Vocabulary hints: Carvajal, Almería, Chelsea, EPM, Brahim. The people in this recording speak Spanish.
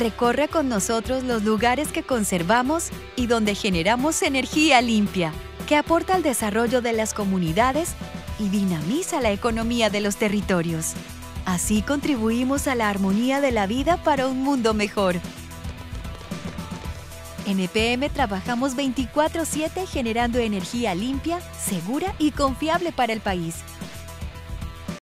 Recorre con nosotros los lugares que conservamos y donde generamos energía limpia, que aporta al desarrollo de las comunidades y dinamiza la economía de los territorios. Así contribuimos a la armonía de la vida para un mundo mejor. En EPM trabajamos 24/7 generando energía limpia, segura y confiable para el país.